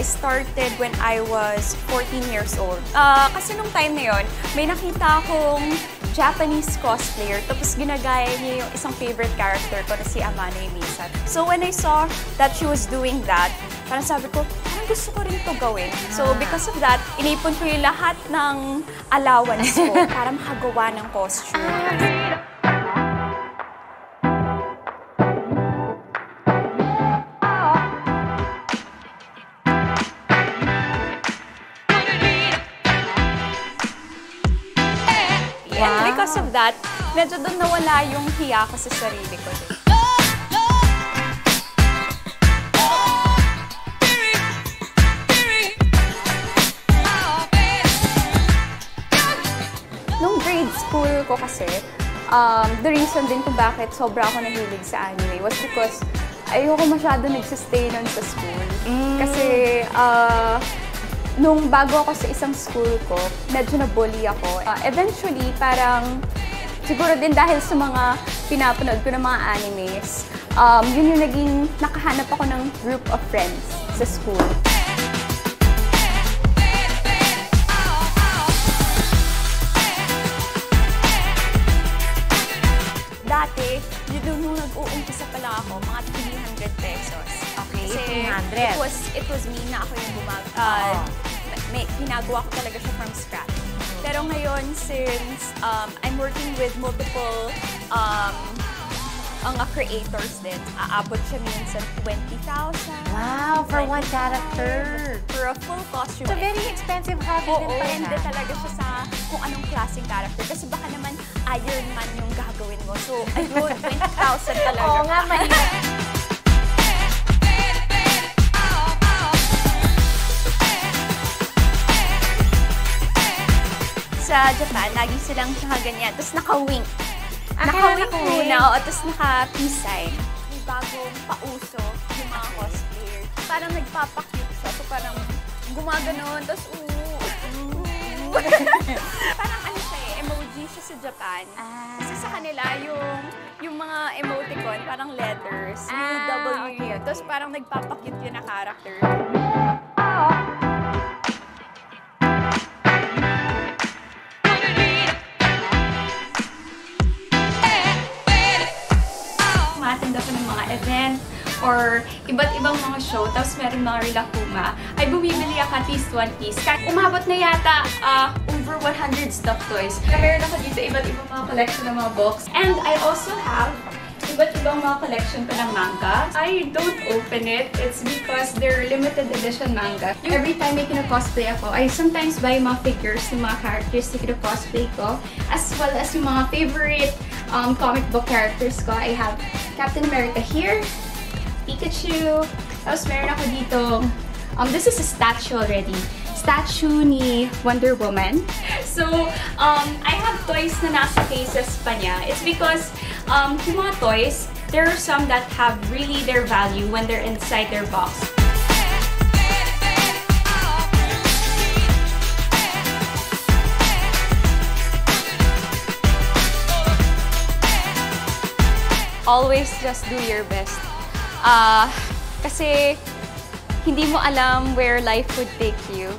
I started when I was 14 years old. Kasi nung time na yun, may nakita akong Japanese cosplayer, tapos ginagaya niya yung isang favorite character ko na si Amane Misa. So when I saw that she was doing that, parang sabi ko, parang gusto ko rin ito gawin. So because of that, inipon ko yung lahat ng allowance ko para makagawa ng costume. And because of that, medyo doon nawala yung hiya ko sa sarili ko. Nung grade school ko kasi, the reason din kung bakit sobra ako nahilig sa anime was because ayoko masyado nagsistay nun sa school. Kasi, nung bago ako sa isang school ko, medyo na-bully ako. Eventually, parang siguro din dahil sa mga pinapanood ko ng mga animes, yun yung naging nakahanap ako ng group of friends sa school. Dati, yun nung nag-uumpisa pala ako, mga 300 pesos. Kasi it was me na ako yung gumagawa. Ginagawa ko talaga siya from scratch. Pero ngayon, since I'm working with multiple creators din, aabot siya minsan 20,000. Wow, for one character! For a full costume. It's a very expensive hobby din pa. Depende talaga siya sa kung anong klaseng character. Kasi baka naman Iron Man yung gagawin mo. So, ayun, 20,000 talaga. Oo nga, mahirap. Sa Japan, lagi silang nakaganyan, tapos naka-wink. Naka-wink muna, tapos naka-peace sign. May bagong pauso yung mga cosplayer. Parang nagpapakute siya, so parang gumaganon, tapos parang ano siya eh, emoji siya sa Japan. Kasi sa kanila, yung mga emoticon, parang letters, UW, tapos parang nagpapakute yun na character. Event or iba't ibang mga show, tapos meron mga Rilakkuma, ay bumibili ako at least one piece. Umabot na yata over 100 stuffed toys. Meron ako dito iba't ibang mga collection ng mga box. And I also have iba't ibang mga collection pa ng manga. I don't open it. It's because they're limited edition manga. Every time may kino-cosplay ako, I sometimes buy mga figures ng mga characters na kino-cosplay ko, as well as yung mga favorite comic book characters ko. I have Captain America here, Pikachu. Tapos meron ako dito, this is a statue already. Statue ni Wonder Woman. So, I have toys na nasa faces pa niya. It's because yung mga toys, there are some that have really their value when they're inside their box. Always just do your best. Kasi hindi mo alam where life would take you.